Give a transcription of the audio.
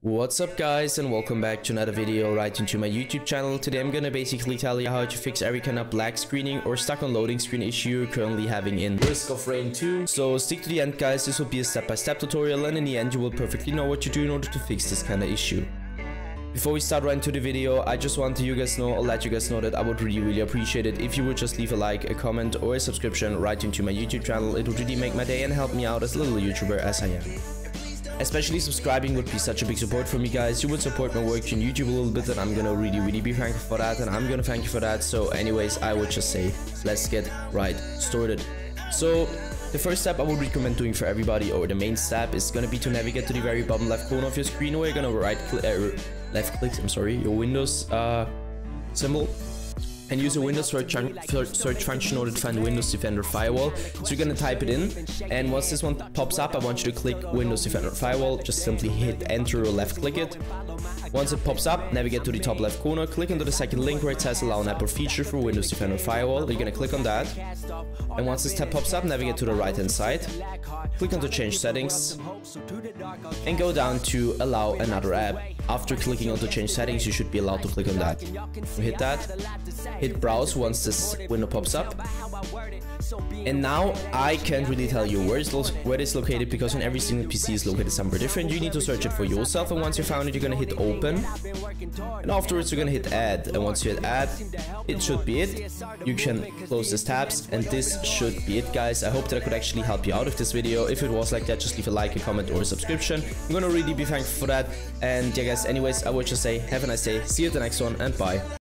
What's up guys, and welcome back to another video right into my YouTube channel. Today I'm gonna basically tell you how to fix every kind of black screening or stuck on loading screen issue you're currently having in Risk of Rain 2. So stick to the end guys, this will be a step-by-step tutorial, and in the end you will perfectly know what to do in order to fix this kind of issue. Before we start right into the video, I just want to let you guys know that I would really appreciate it if you would just leave a like, a comment or a subscription right into my YouTube channel. It would really make my day and help me out as little YouTuber as I am. Especially subscribing would be such a big support for me guys. You would support my work on YouTube a little bit, and I'm gonna really be thankful for that, and I'm gonna thank you for that. So anyways, I would just say let's get right started. So the first step I would recommend doing for everybody, or the main step, is gonna be to navigate to the very bottom left corner of your screen, where you're gonna left click your Windows symbol, and use a Windows search function in order to find Windows Defender Firewall. So you're gonna type it in, and once this one pops up, I want you to click Windows Defender Firewall. Just simply hit enter or left click it. Once it pops up, navigate to the top left corner, click onto the second link where it says allow an app or feature for Windows Defender Firewall. You're gonna click on that, and once this tab pops up, navigate to the right hand side, click onto change settings, and go down to allow another app. After clicking on to change settings, you should be allowed to click on that. Hit that, hit browse once this window pops up. And now I can't really tell you where it's located, because on every single PC is located somewhere different. You need to search it for yourself, and once you found it, you're gonna hit open, and afterwards you're gonna hit add, and once you hit add, it should be it. You can close these tabs, and this should be it guys. I hope that I could actually help you out of this video. If it was like that, just leave a like, a comment or a subscription. I'm gonna really be thankful for that. And yeah guys, anyways, I would just say have a nice day, see you at the next one, and bye.